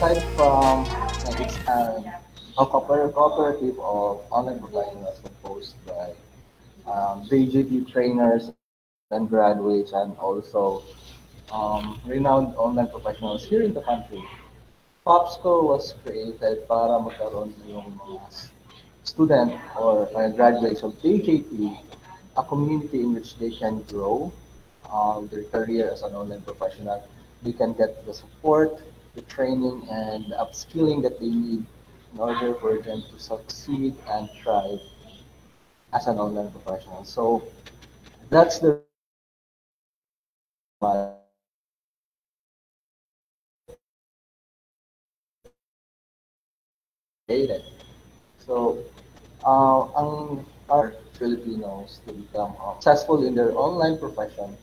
aside from a cooperative of online learning was composed by DJT trainers and graduates, and also renowned online professionals here in the country. FOPSCO was created para magkaroon yung mga student or graduates of DJT, a community in which they can grow their career as an online professional. They can get the support, the training, and the upskilling that they need in order for them to succeed and thrive as an online professional. So that's the So, our Filipinos to become successful in their online profession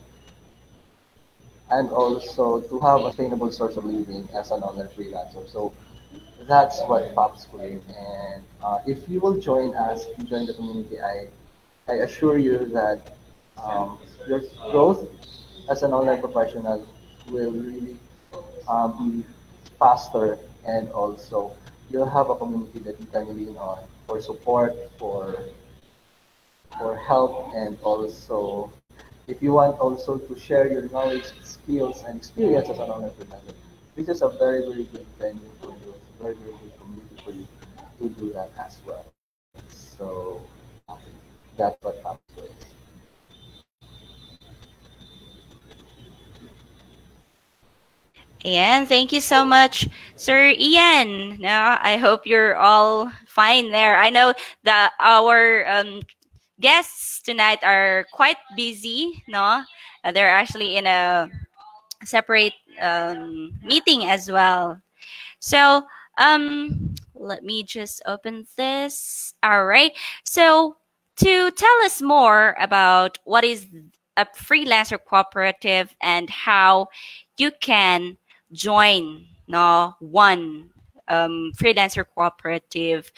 and also to have a sustainable source of living as an online freelancer. So, that's what FAPScom is. And if you will join us, join the community, I assure you that your growth as an online professional will really be faster, and also you'll have a community that you can lean on for support, for help, and also if you want also to share your knowledge, skills, and experience as an online professional. This is a very, very good venue for you, a very, very good community for you to do that as well. So that's what FAPScom is. Ayan, thank you so much, Sir Ian. Now, I hope you're all fine there. I know that our guests tonight are quite busy, no? They're actually in a separate meeting as well. So, let me just open this. All right. So, to tell us more about what is a freelancer cooperative and how you can join one freelancer cooperative.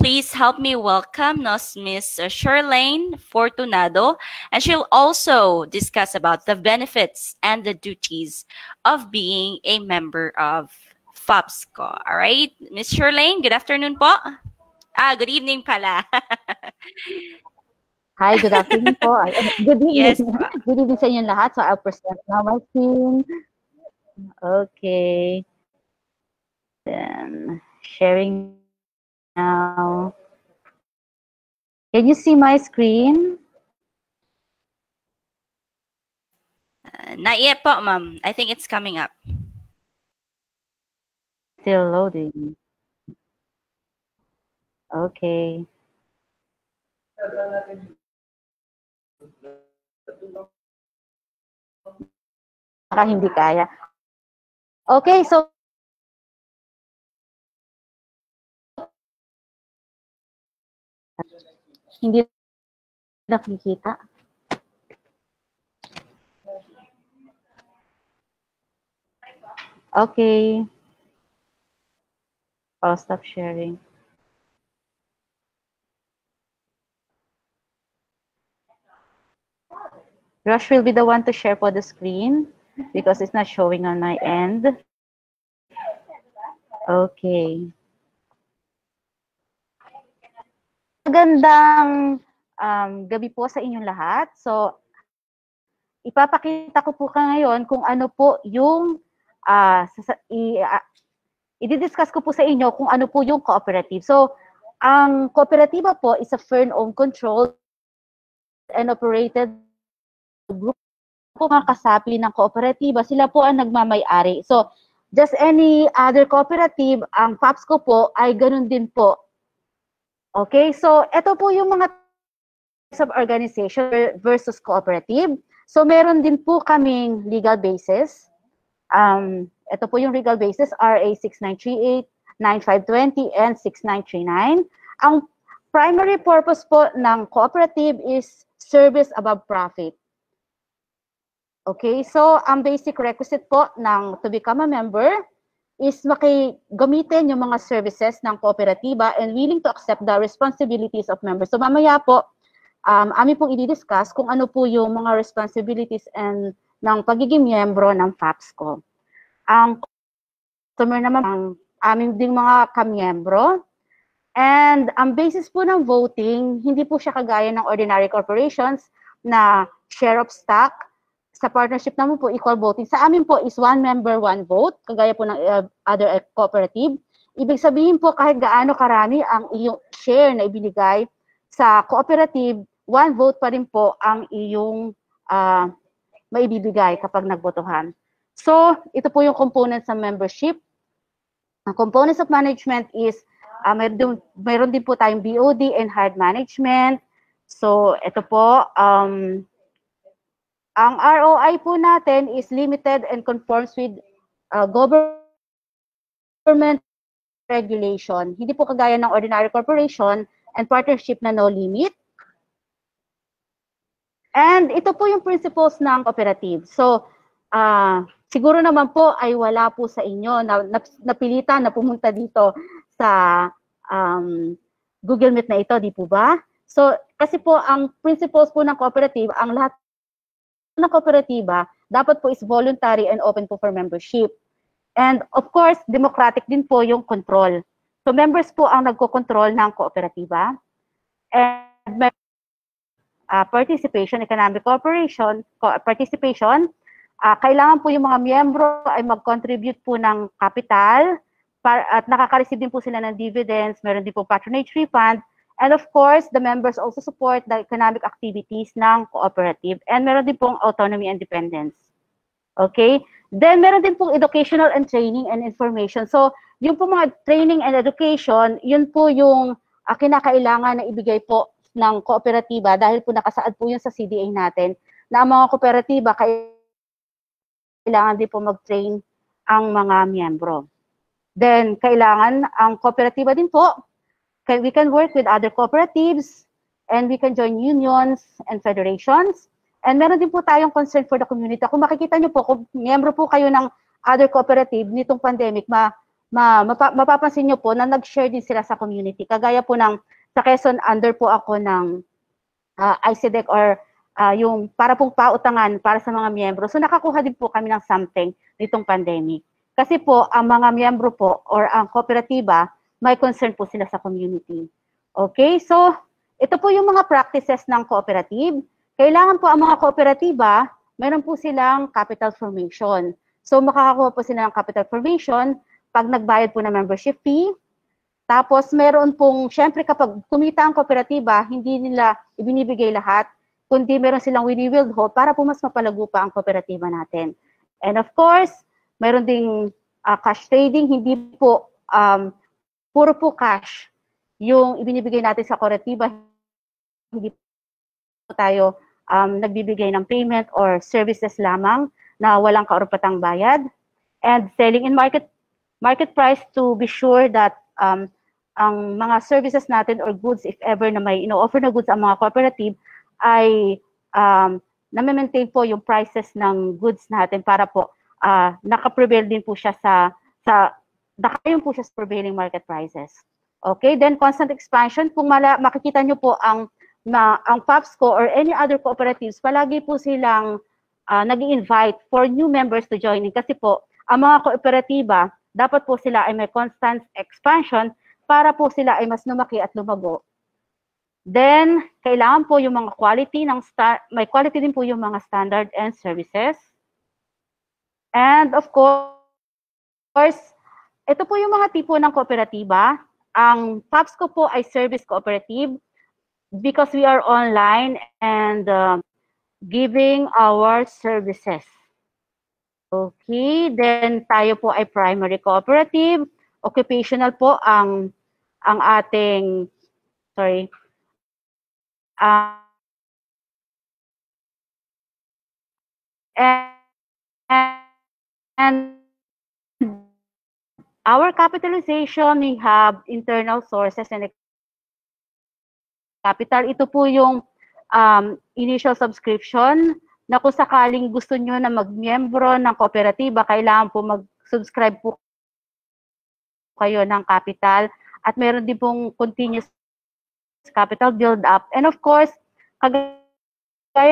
Please help me welcome Miss Shirlane Fortunado, and she'll also discuss about the benefits and the duties of being a member of FOPSCO. All right, Miss Shirlane, good afternoon po. Good evening pala. Hi, good afternoon po. Good evening. Yes, good evening sa inyong lahat. So I'll present now my team. Okay. Then sharing now. Can you see my screen? Not yet po, ma'am. I think it's coming up. Still loading. Okay. Hindi kaya. Okay, so hindi nakikita. Okay. I'll stop sharing. Rush will be the one to share for the screen because it's not showing on my end. Okay. Magandang gabi po sa inyong lahat. So, ipapakita ko po ngayon kung ano po yung, i-discuss ko po sa inyo kung ano po yung cooperative. So, ang kooperatiba po is a firm-owned, controlled, and operated group po mga kasapi ng kooperatiba, sila po ang nagmamay-ari. So, just any other cooperative, ang FOPSCO po ay ganun din po. Okay, so ito po yung mga types of organization versus cooperative. So, meron din po kaming legal basis. Ito po yung legal basis, RA 6938, 9520, and 6939. Ang primary purpose po ng cooperative is service above profit. Okay, so ang basic requisite po ng to become a member is gamitin yung mga services ng kooperatiba and willing to accept the responsibilities of members. So mamaya po, amin pong i-discuss kung ano po yung mga responsibilities and ng pagiging miyembro ng FOPSCO. Ang customer naman ang aming ding mga kamiyembro. And ang basis po ng voting, hindi po siya kagaya ng ordinary corporations na share of stock. Sa partnership naman po, equal voting. Sa amin po is one member, one vote, kagaya po ng other cooperative. Ibig sabihin po kahit gaano karami ang iyong share na ibinigay sa cooperative, one vote pa rin po ang iyong maibibigay kapag nagbotohan. So, ito po yung components ng membership. Ang components of management is mayroon din po tayong BOD and hard management. So, ito po, ang ROI po natin is limited and conforms with government regulation. Hindi po kagaya ng ordinary corporation and partnership na no limit. And ito po yung principles ng cooperative. So, siguro naman po ay wala po sa inyo na napilitan na pumunta dito sa Google Meet na ito, di po ba? So, kasi po ang principles po ng cooperative, ang lahat ng kooperatiba, dapat po is voluntary and open po for membership. And of course, democratic din po yung control. So, members po ang nagko-control ng kooperatiba. And participation, economic cooperation, participation, kailangan po yung mga miyembro ay mag-contribute po ng capital, at nakaka-receive din po sila ng dividends, meron din po patronage refund, and of course, the members also support the economic activities ng cooperative, and meron din pong autonomy and dependence. Okay? Then, meron din pong educational and training and information. So, yung po mga training and education, yun po yung kinakailangan na ibigay po ng kooperatiba dahil po nakasaad po yun sa CDA natin na ang mga kooperatiba kailangan din po mag-train ang mga miyembro. Then, kailangan ang kooperatiba din po. We can work with other cooperatives and we can join unions and federations. And meron din po tayong concern for the community. Kung makikita nyo po, kung miyembro po kayo ng other cooperative nitong pandemic, mapapansin nyo po na nag-share din sila sa community. Kagaya po ng sa Quezon, under po ako ng ICDEC or yung para pong pautangan para sa mga miyembro. So nakakuha din po kami ng something nitong pandemic. Kasi po, ang mga miyembro po or ang kooperatiba, may concern po sila sa community. Okay, so ito po yung mga practices ng cooperative. Kailangan po ang mga kooperatiba, meron po silang capital formation. So makakakuha po sila ng capital formation pag nagbayad po ng membership fee. Tapos meron pong, syempre kapag kumita ang kooperatiba, hindi nila ibinibigay lahat, kundi meron silang wini-wield ho para po mas mapalago pa ang kooperatiba natin. And of course, meron ding cash trading, hindi po, puro po cash yung ibinibigay natin sa kooperatiba. Hindi po tayo nagbibigay ng payment or services lamang na walang kaurupatang bayad. And selling in market price to be sure that ang mga services natin or goods, if ever na may ino-offer na goods ang mga cooperative, ay na-maintain po yung prices ng goods natin para po naka-prevail din po siya sa prevailing market prices. Okay, then constant expansion. Kung makikita nyo po ang FAPSCO or any other cooperatives, palagi po silang nag-i-invite for new members to join. Kasi po, ang mga kooperatiba, dapat po sila ay may constant expansion para po sila ay mas lumaki at lumago. Then, kailangan po yung mga quality, may quality din po yung mga standard and services. And of course, ito po yung mga tipo ng kooperatiba. Ang FOPSCO po ay service cooperative because we are online and giving our services. Okay, then tayo po ay primary cooperative. Occupational po ang ating, sorry, and our capitalization, we have internal sources and capital. Ito po yung initial subscription na kung sakaling gusto nyo na mag-miyembro ng kooperatiba, kailangan po mag-subscribe po kayo ng capital. At meron din pong continuous capital build-up. And of course, kagaya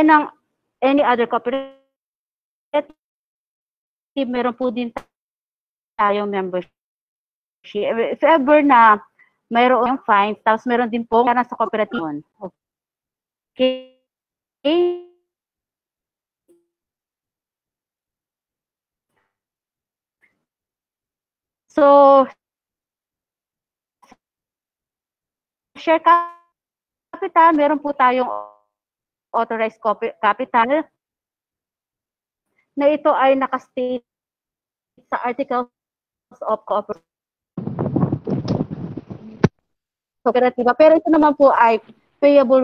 ng any other cooperative, meron po din tayong membership. If ever na mayroon yung fines, tapos meron din po na sa kooperatiyon. Okay. So, share capital, meron po tayong authorized capital na ito ay nakastate sa Articles of Cooperative. Pero ito naman po ay payable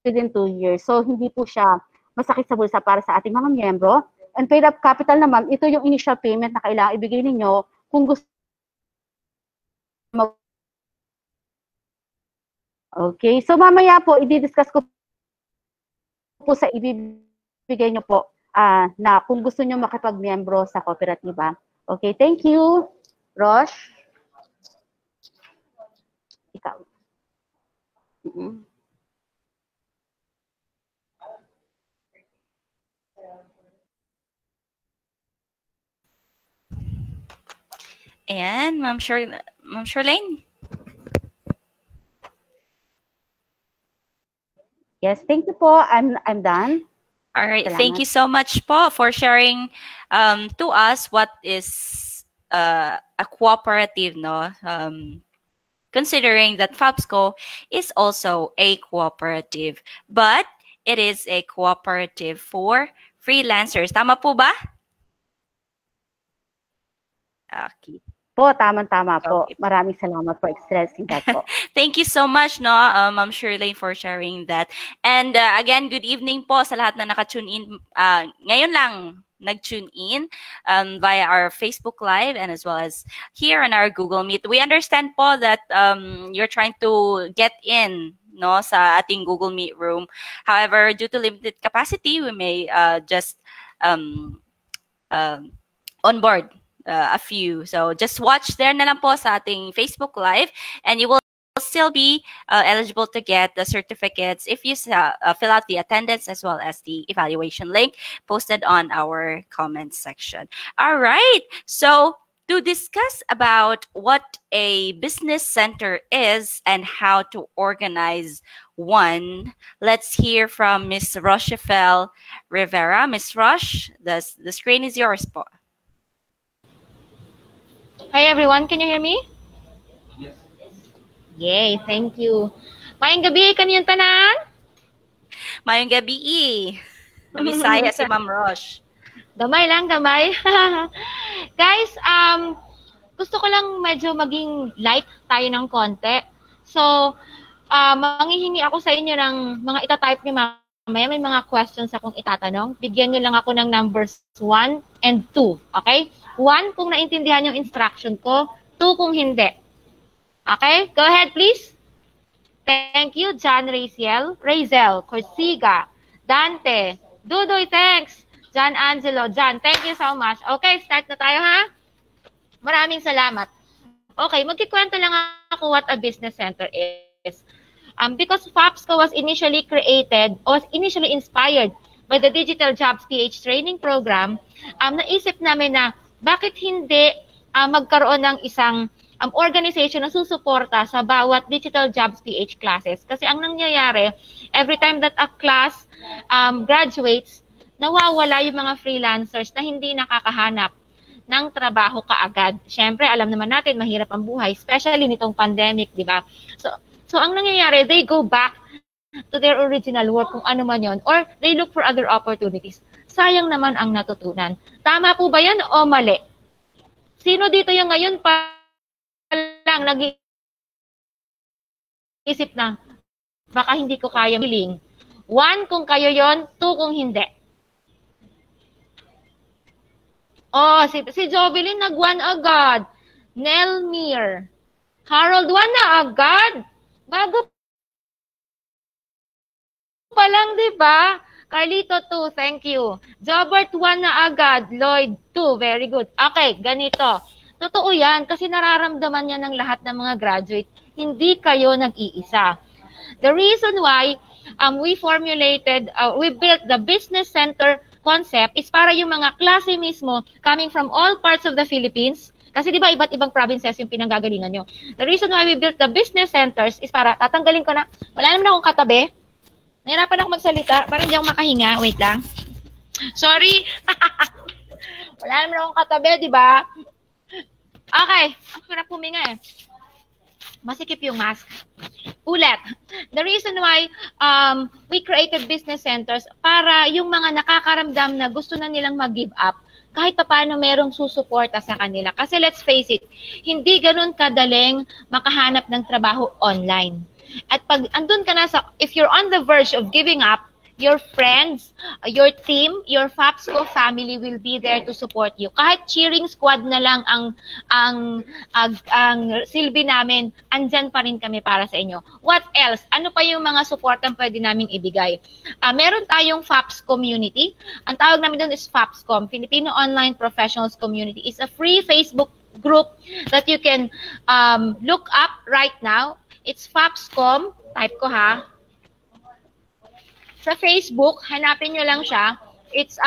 within 2 years. So, hindi po siya masakit sa bulsa para sa ating mga miyembro. And paid up capital naman, ito yung initial payment na kailangan ibigay ninyo kung gusto mag. Okay, so mamaya po, i-discuss ko po sa ibibigay nyo po na kung gusto nyo makipag-membro sa kooperatiba. Okay, thank you. Rosh? Ikaw. Ayan, Ma'am Shirlane. Yes, thank you po. I'm done. All right. Salamat. Thank you so much po for sharing to us what is a cooperative, no? Considering that FAPSCO is also a cooperative, but it is a cooperative for freelancers. Tama po ba? Okay. Po, tama-tama po. Okay. Maraming salamat po, expressing that po. Thank you so much, no, Ma'am Shirlane, for sharing that. And again, good evening po sa lahat na naka-tune in. Ngayon lang nag-tune in via our Facebook Live and as well as here on our Google Meet. We understand po that you're trying to get in, no, sa ating Google Meet room. However, due to limited capacity, we may just onboard a few. So just watch there na lang po sa ating Facebook Live and you will still be eligible to get the certificates if you fill out the attendance as well as the evaluation link posted on our comment section. All right. So to discuss about what a business center is and how to organize one, let's hear from Ms. Rochefell Rivera. Ms. Roche, the screen is yours po. Hi everyone, can you hear me? Yes. Yay, thank you. Mayong gabi kanyang tanan? Mayong gabi i. Mamisaya si Ma'am Roche. Gamay lang, gamay. Guys, gusto ko lang medyo maging light tayo ng konti. So, manghihingi ako sa inyo ng mga itatype niyo mamaya. May mga questions akong itatanong. Bigyan niyo lang ako ng numbers 1 and 2, okay? 1, kung naintindihan yung instruction ko. 2, kung hindi. Okay? Go ahead, please. Thank you, John Razel, Corsiga, Dante, Dudoy, thanks. John Angelo, John, thank you so much. Okay, start na tayo, ha? Maraming salamat. Okay, magkikwento lang ako what a business center is. Because FAPSCO was initially created, or was initially inspired by the Digital Jobs PH training program, naisip namin na bakit hindi magkaroon ng isang organization na susuporta sa bawat Digital Jobs PH classes? Kasi ang nangyayari, every time that a class graduates, nawawala yung mga freelancers na hindi nakakahanap ng trabaho kaagad. Siyempre, alam naman natin, mahirap ang buhay, especially nitong pandemic, di ba? So ang nangyayari, they go back to their original work, kung ano man yun, or they look for other opportunities. Sayang naman ang natutunan. Tama po ba yan o mali? Sino dito yung ngayon pa lang nag-iisip na baka hindi ko kaya piling? 1 kung kayo yon, 2 kung hindi. Oh, si Jovelyn nag-1 agad. Nelmir. Harold, 1 na agad. Bago pa lang, di ba? Carlito, 2. Thank you. Jobert, 1 na agad. Lloyd, 2. Very good. Okay, ganito. Totoo yan kasi nararamdaman yan ng lahat ng mga graduate. Hindi kayo nag-iisa. The reason why we built the business center concept is para yung mga klase mismo coming from all parts of the Philippines. Kasi di ba, iba't ibang provinces yung pinanggagalingan nyo. The reason why we built the business centers is para, tatanggalin ko na, wala naman akong katabi. Nahirapan ako magsalita, parang hindi ako makahinga. Wait lang. Sorry. Wala naman akong katabi, di ba? Okay. Ang sarap huminga eh. Masikip yung mask. Ulit. The reason why we created business centers para yung mga nakakaramdam na gusto na nilang mag-give up, kahit pa paano merong susuporta sa kanila. Kasi let's face it, hindi ganun kadaling makahanap ng trabaho online. At pag andun ka na sa, if you're on the verge of giving up, your friends, your team, your FAPSCO family will be there to support you. Kahit cheering squad na lang ang silbi namin, andyan pa rin kami para sa inyo. What else? Ano pa yung mga support ang pwede naming ibigay? Meron tayong FAPS community. Ang tawag namin doon is FAPScom, Filipino Online Professionals Community. It's a free Facebook group that you can look up right now. It's FAPScom. Type ko ha. Sa Facebook, hanapin nyo lang siya. It's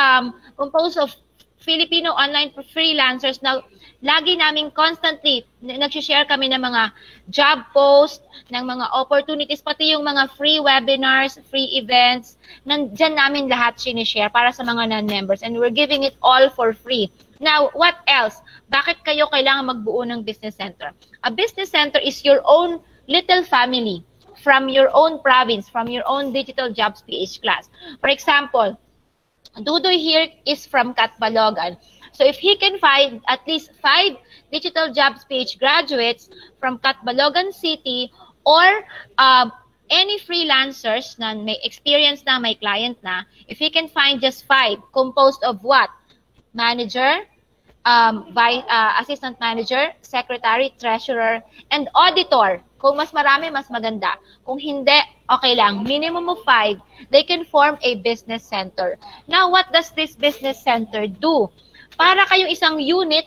composed of Filipino online freelancers. Now, lagi namin constantly, nag-share kami ng mga job posts, ng mga opportunities, pati yung mga free webinars, free events. Nandiyan namin lahat sinishare para sa mga non-members. And we're giving it all for free. Now, what else? Bakit kayo kailangan magbuo ng business center? A business center is your own little family from your own province, from your own Digital Jobs PH class. For example, Dudoy here is from Catbalogan. So if he can find at least 5 Digital Jobs PH graduates from Catbalogan City or any freelancers na may experience na, may client na, if he can find just 5, composed of what? Manager, assistant manager, secretary, treasurer, and auditor. Kung mas marami, mas maganda. Kung hindi, okay lang. Minimum of 5, they can form a business center. Now, what does this business center do? Para kayong isang unit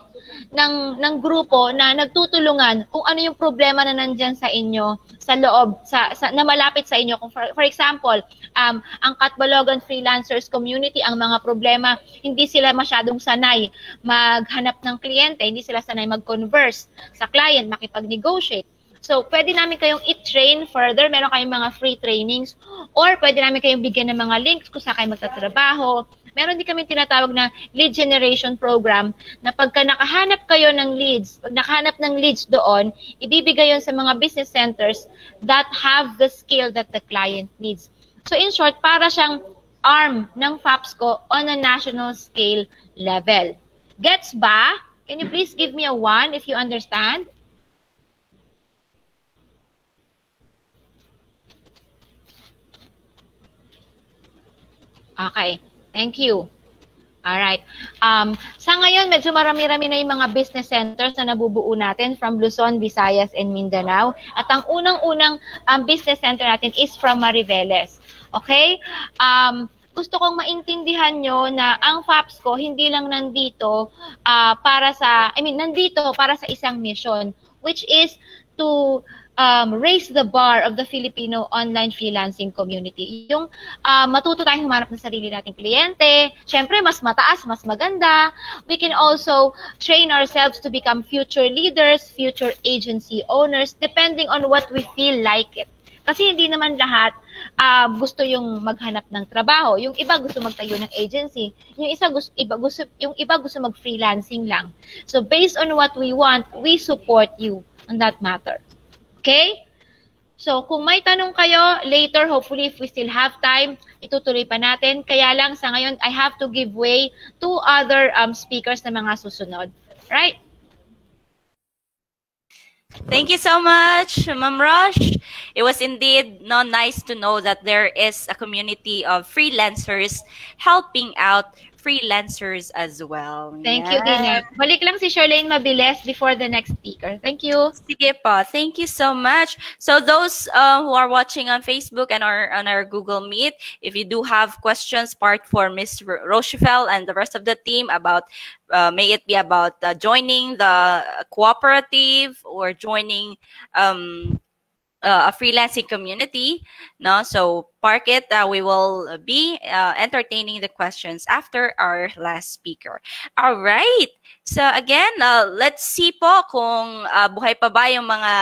ng grupo na nagtutulungan kung ano yung problema na nandyan sa inyo, sa loob, na malapit sa inyo. Kung for example, ang Catbalogan Freelancers Community, ang mga problema, hindi sila masyadong sanay maghanap ng kliyente, hindi sila sanay mag-converse sa client, makipag-negotiate. So, pwede namin kayong i-train further. Meron kayong mga free trainings or pwede namin kayong bigyan ng mga links kung saan kayo magtatrabaho. Meron din kami tinatawag na lead generation program na pagka nakahanap kayo ng leads, pag nakahanap ng leads doon, ibibigay yun sa mga business centers that have the skill that the client needs. So, in short, para siyang arm ng FAPSCO on a national scale level. Gets ba? Can you please give me a 1 if you understand? Okay, thank you. Alright. Sa ngayon, medyo marami-rami na yung mga business centers na nabubuo natin from Luzon, Visayas, and Mindanao. At ang unang-unang business center natin is from Mariveles. Okay? Gusto kong maintindihan nyo na ang FAPSCO hindi lang nandito para sa, nandito para sa isang mission, which is to raise the bar of the Filipino online freelancing community. Yung matuto tayong humanap ng sarili nating kliyente, syempre mas mataas, mas maganda. We can also train ourselves to become future leaders, future agency owners, depending on what we feel like it. Kasi hindi naman lahat gusto yung maghanap ng trabaho. Yung iba gusto magtayo ng agency. Yung iba gusto mag-freelancing lang. So based on what we want, we support you on that matter. Okay? So, kung may tanong kayo, later, hopefully, if we still have time, itutuloy pa natin. Kaya lang, sa ngayon, I have to give way to other speakers na mga susunod. Right? Thank you so much, Ma'am Rosh. It was indeed nice to know that there is a community of freelancers helping out freelancers as well. Thank you, Dina. Balik lang si Shirlane Mabilis before the next speaker. Thank you. Sige po. Thank you so much. So those who are watching on Facebook and on our Google Meet, if you do have questions, part for Ms. Rochefell and the rest of the team about, may it be about joining the cooperative or joining a freelancing community, no? So park it. We will be entertaining the questions after our last speaker. All right. So again, let's see po kung buhay pa ba yung mga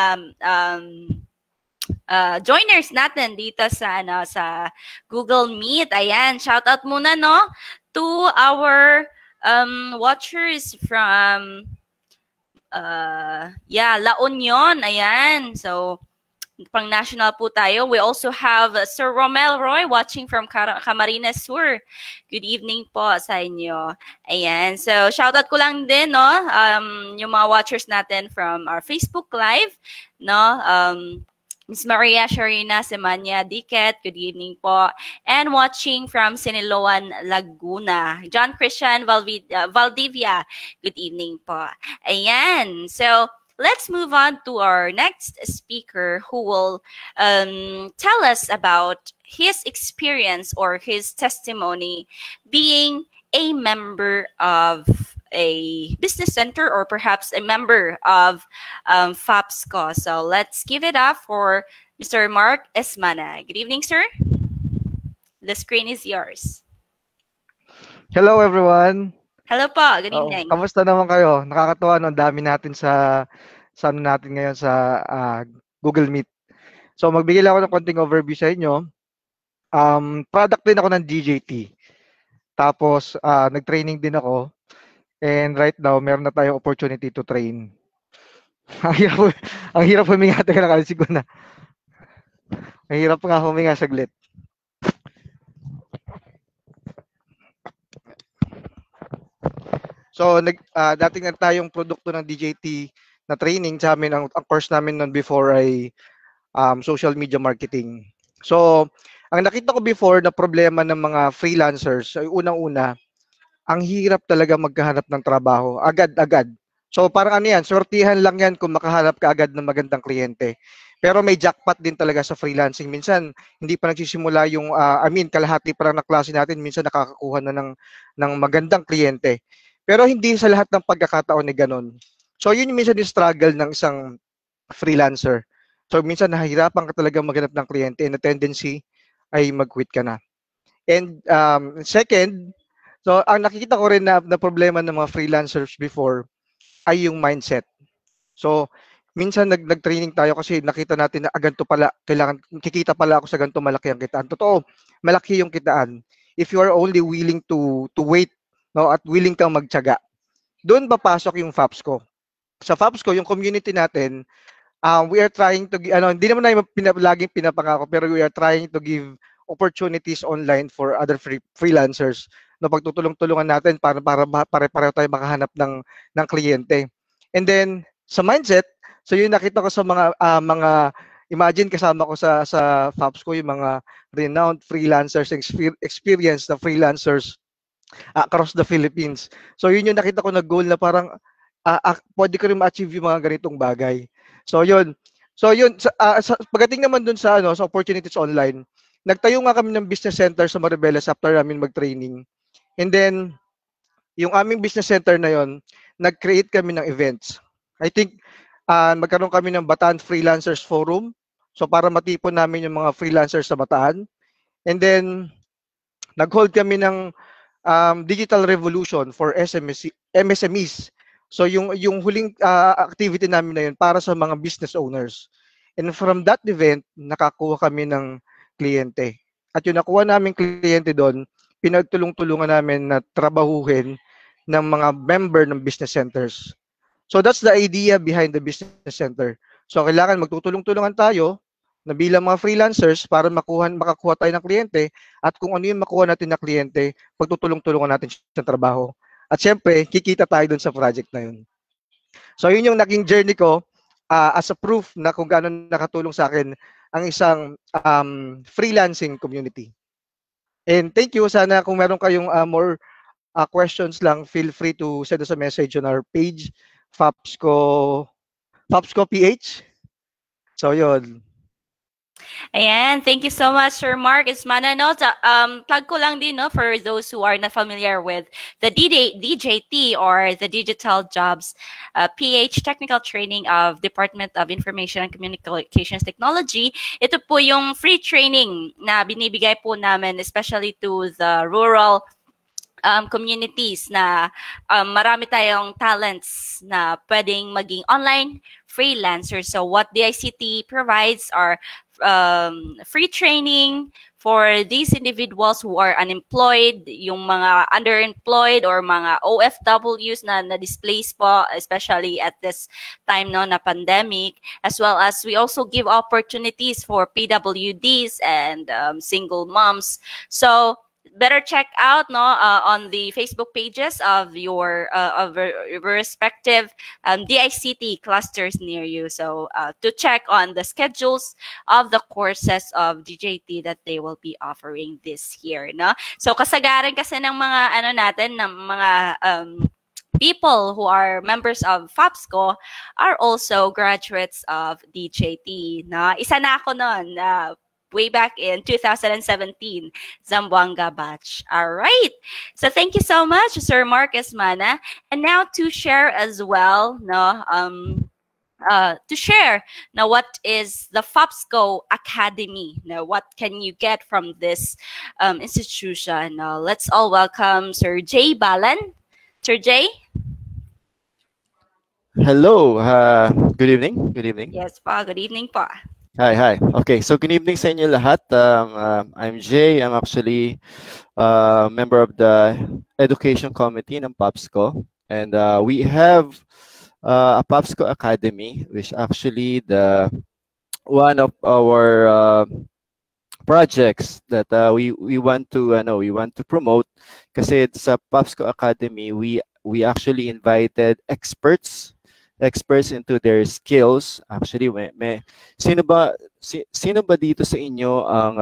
joiners natin dito sa ano, sa Google Meet. Ayan, shout out muna, no, to our watchers from La Union. Ayan, so pang national po tayo. We also have Sir Romel Roy watching from Camarines Sur. Good evening po sa inyo. Ayan. So shout out ko lang din, no, yung mga watchers natin from our Facebook Live, no. Ms. Maria Sharina Semanya Diket, good evening po. And watching from Siniloan, Laguna, John Christian Valdivia, good evening po. Ayan. So let's move on to our next speaker who will tell us about his experience or his testimony being a member of a business center or perhaps a member of FAPSCO. So let's give it up for Mr. Mark Esmana. Good evening, sir. The screen is yours. Hello, everyone. Hello po. Good evening. Kamusta naman kayo? Nakakatuwa, no? Ang dami natin sa ano natin ngayon sa Google Meet. So magbigay lang ako ng konting overview sa inyo. Product din ako ng DJT. Tapos nag-training din ako. And right now, meron na tayong opportunity to train. Ang hirap huminga. Teka lang, kalisig ko na. Ang hirap nga huminga saglit. So, dating na tayong produkto ng DJT na training sa amin. Ang course namin nun before ay social media marketing. So, ang nakita ko before na problema ng mga freelancers, ay unang-una, ang hirap talaga magkahanap ng trabaho. Agad-agad. So parang ano yan, swertihan lang yan kung makahanap ka agad ng magandang kliyente. Pero may jackpot din talaga sa freelancing. Minsan, hindi pa nagsisimula yung, kalahati pa lang na klase natin, minsan nakakakuha na ng magandang kliyente. Pero hindi sa lahat ng pagkakataon na ganun. So yun yung minsan yung struggle ng isang freelancer. So minsan nahihirapan ka talaga maghanap ng kliyente and the tendency ay mag-quit ka na. And second, so, ang nakikita ko rin na problema ng mga freelancers before ay yung mindset. So, minsan nag-training tayo kasi nakita natin na ganito pala, kikita pala ako sa ganito, malaki ang kitaan. Totoo, malaki yung kitaan. If you are only willing to wait, no, at willing kang magtiyaga, doon papasok yung FAPSCO. Sa FAPSCO, yung community natin, we are trying to, hindi naman namin laging pinapangako, pero we are trying to give opportunities online for other freelancers. No, pagtutulong-tulungan natin para pare-pareho tayo makahanap ng kliyente. And then sa mindset, so yun nakita ko sa mga imagine kasama ko sa FAPSCO yung mga renowned freelancers, experienced na freelancers across the Philippines. So yun yung nakita ko na goal na parang pwede ko rin ma-achieve yung mga ganitong bagay. So yun. So yun pagdating naman dun sa sa opportunities online, nagtayo nga kami ng business center sa Mariveles after namin mag-training. And then, yung aming business center na yon, nag-create kami ng events. I think, magkaroon kami ng Bataan Freelancers Forum. So, para matipon namin yung mga freelancers sa Bataan. And then, nag-hold kami ng Digital Revolution for MSMEs. So, yung huling activity namin na yun para sa mga business owners. And from that event, nakakuha kami ng kliyente. At yung nakuha namin kliyente doon, pinagtulong-tulungan namin na trabahuhin ng mga member ng business centers. So that's the idea behind the business center. So kailangan magtutulong-tulungan tayo na bilang mga freelancers para makakuha tayo ng kliyente, at kung ano yung makuha natin na kliyente, pagtutulong-tulungan natin sa trabaho. At syempre, kikita tayo dun sa project na yun. So yun yung naging journey ko as a proof na kung gaano nakatulong sa akin ang isang freelancing community. And thank you. Sana kung meron kayong more questions lang, feel free to send us a message on our page, FOPSCO PH. So, yun. Ayan, thank you so much, Sir Mark Esmana. No, plug ko lang din, no, for those who are not familiar with the DJT or the Digital Jobs PH Technical Training of Department of Information and Communications Technology. Ito po yung free training na binibigay po namin, especially to the rural communities na marami tayong talents na pwedeng maging online freelancers. So what the ICT provides are free training for these individuals who are unemployed, yung mga underemployed or mga OFWs na na-displaced po, especially at this time no, na pandemic, as well as we also give opportunities for PWDs and single moms. So better check out no on the Facebook pages of your respective DICT clusters near you. So to check on the schedules of the courses of DJT that they will be offering this year. No, so kasagaran kasi ng mga ano natin, ng mga people who are members of FAPSCO are also graduates of DJT. Na isa na ako noon. Way back in 2017, Zamboanga batch. All right. So thank you so much, Sir Mark Esmana. And now to share as well, no, to share now what is the FOPSCO Academy. Now, what can you get from this institution? Now, let's all welcome Sir Jay Balan. Sir Jay. Hello. Good evening. Good evening. Yes, pa. Good evening, pa. Hi, hi. Okay, so good evening sa inyo lahat. I'm Jay. I'm actually a member of the Education Committee ng POPSCO. And we have a POPSCO Academy, which actually the one of our projects that we want to we want to promote. Kasi it's a POPSCO Academy. We actually invited experts into their skills. Actually, sino ba dito sa inyo ang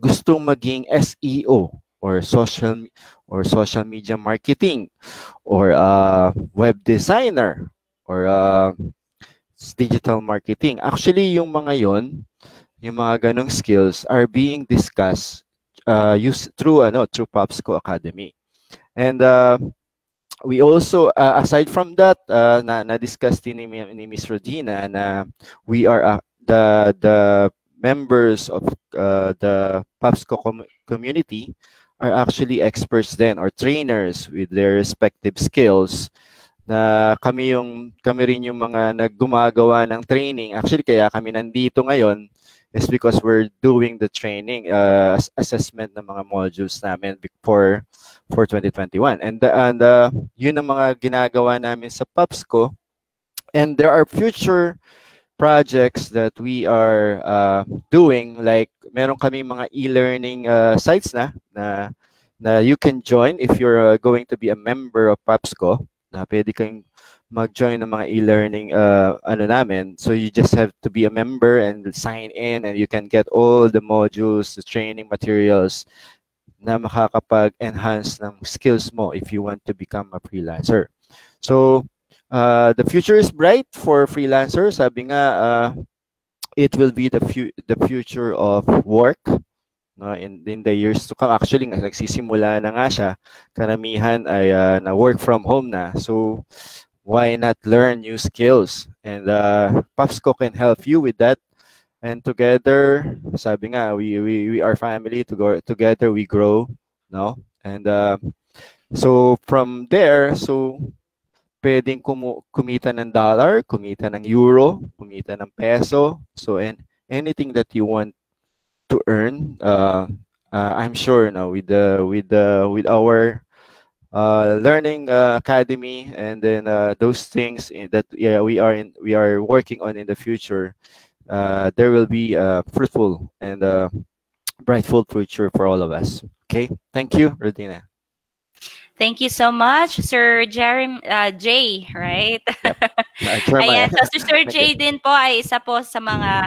gustong maging SEO or social media marketing or web designer or digital marketing? Actually, yung mga yon, yung mga ganong skills are being discussed through POPSCO Academy. And we also, aside from that, na-discuss ni Ms. Rodina na we are the members of the POPSCO community are actually experts then or trainers with their respective skills. Na kami rin yung mga naggumagawa ng training. Actually, kaya kami nandito ngayon is because we're doing the training assessment ng mga modules namin for 2021. And yun ang mga ginagawa namin sa POPSCO. And there are future projects that we are doing, like meron kami mga e-learning sites na you can join if you're going to be a member of POPSCO. Na pwede kang mag-join ng mga e-learning namin. So you just have to be a member and sign in, and you can get all the modules, the training materials na makakapag-enhance ng skills mo if you want to become a freelancer. So the future is bright for freelancers. Sabi nga, it will be the future of work in the years to come. Actually, nagsisimula na nga siya. Karamihan ay na work from home na. So why not learn new skills? And POPSCO can help you with that. And together, sabi nga, we are family. Together we grow, no? And so from there, so pwedeng kumita ng dollar, kumita ng euro, kumita ng peso. So and anything that you want to earn, I'm sure now with our learning academy, and then those things that we are working on in the future, there will be a fruitful and brightful future for all of us. Okay, thank you, Rodina. Thank you so much, Sir Jeremy, Jay, right? Yep. Ayan, so si Sir Jay din po ay isa po sa mga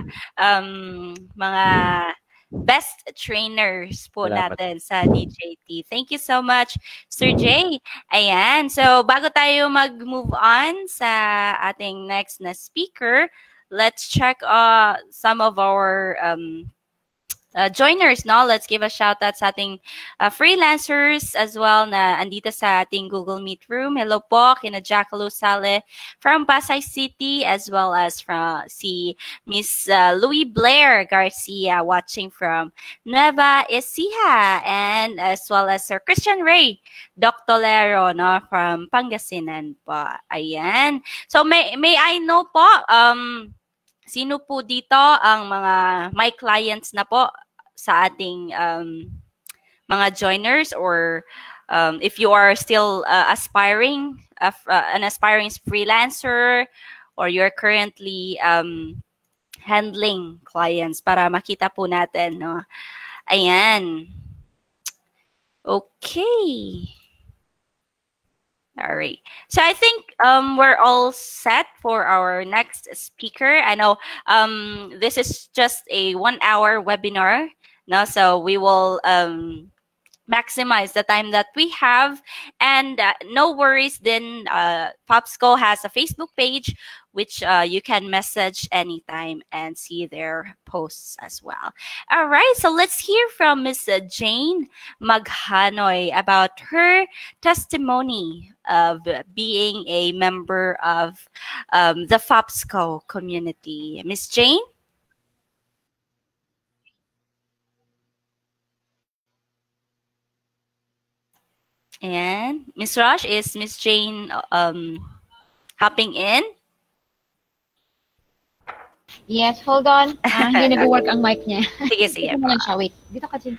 best trainers po natin sa DJT. Thank you so much, Sir Jay. Ayan. So, bago tayo mag-move on sa ating next na speaker, let's check some of our joiners, no? Let's give a shout out sa ating freelancers as well na andito sa ating Google Meet room. Hello po kina Jacqueline Sale from Pasay City, as well as from si Miss Louie Blair Garcia watching from Nueva Ecija, and as well as Sir Christian Ray Doctolero, no, from Pangasinan po. Ayan. So may I know po sino po dito ang mga my clients na po sa ating mga joiners, or if you are still aspiring, an aspiring freelancer, or you're currently handling clients, para makita po natin, no? Ayan. Okay. All right. So I think we're all set for our next speaker. I know this is just a 1-hour webinar. No, so we will maximize the time that we have, and no worries. Then FOPSCO has a Facebook page, which you can message anytime and see their posts as well. All right, so let's hear from Ms. Jane Maghanoy about her testimony of being a member of the FOPSCO community. Ms. Jane? And Ms. Rosh, is Ms. Jane hopping in? Yes, hold on. Hindi nag-work ang mic niya. Sige, sige. Dito mo lang siya. Wait. Dito ka, Jane.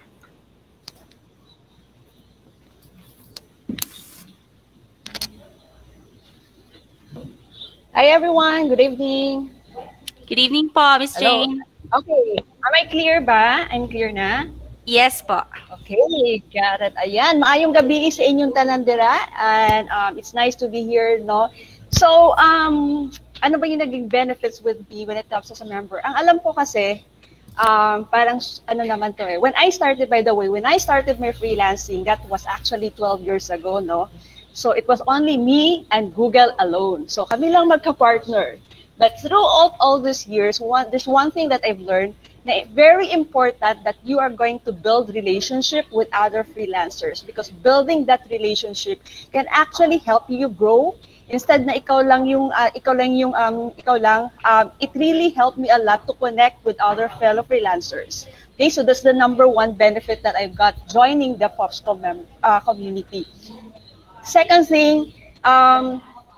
Hi, everyone. Good evening. Good evening po, Ms. Jane. Okay. Am I clear ba? I'm clear na? Yes po. Okay, got it. Ayan, maayong gabi sa inyong tanandera, and it's nice to be here, no? So, ano ba yung naging benefits with me when it comes as a member? Ang alam ko kasi, parang ano naman to eh. When I started, by the way, when I started my freelancing, that was actually 12 years ago, no? So, it was only me and Google alone. So, kami lang magka-partner. But throughout all these years, there's one thing that I've learned, na very important that you are going to build relationship with other freelancers, because building that relationship can actually help you grow. Instead na ikaw lang, it really helped me a lot to connect with other fellow freelancers. Okay, so that's the #1 benefit that I've got joining the FOPSCO community. Second thing,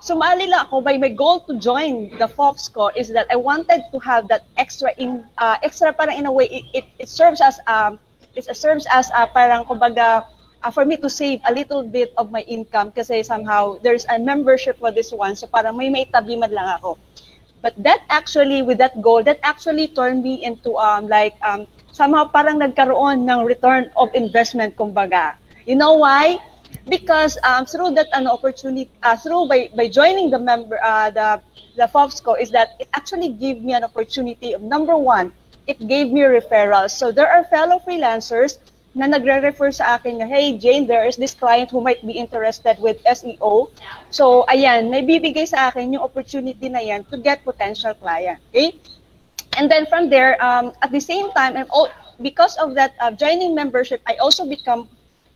sumali lang ako, my goal to join the FOPSCO is that I wanted to have that extra in a way it serves as parang kumbaga for me to save a little bit of my income, kasi somehow there's a membership for this one, so parang may tabi man lang ako. But that actually, with that goal, that actually turned me into somehow parang nagkaroon ng return of investment kumbaga. You know why? Because through that opportunity, by joining the member the FOPSCO, is that it actually gave me an opportunity of #1, it gave me referrals. So there are fellow freelancers na nagre-refer sa akin na, hey Jane, there is this client who might be interested with SEO. So ayan, may bibigay sa akin yung opportunity na yan to get potential client. Okay, and then from there, at the same time, and all because of that joining membership, I also become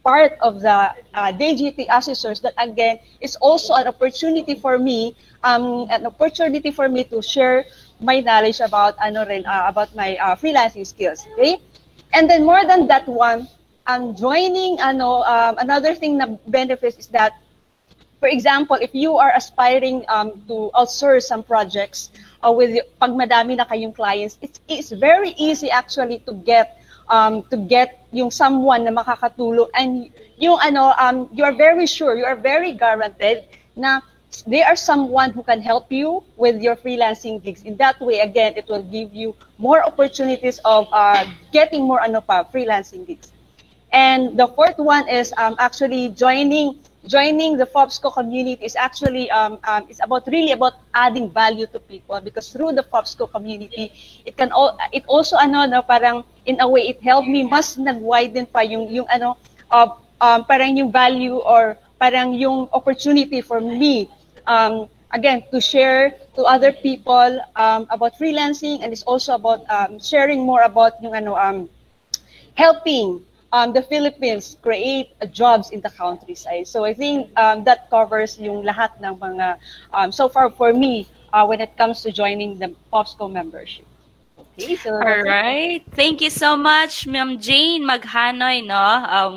part of the DGT assessors. That again is also an opportunity for me, to share my knowledge about my freelancing skills. Okay, and then more than that one, I'm joining. Another thing that benefits is that, for example, if you are aspiring to outsource some projects, with pag madami na kayong clients, it's very easy actually to get. Yung someone na makakatulong, and yung you are very guaranteed na they are someone who can help you with your freelancing gigs. In that way, again, it will give you more opportunities of getting more freelancing gigs. And the fourth one is actually joining the FOPSCO community is actually really about adding value to people, because through the FOPSCO community, it helped me mas nag-widen pa yung value, or parang yung opportunity for me again, to share to other people about freelancing, and it's also about sharing more about yung ano, helping the Philippines create jobs in the countryside. So I think that covers yung lahat ng mga, so far for me, when it comes to joining the FOPSCO membership. Okay, so all right. Thank you so much, Ma'am Jane Maghanoy, no?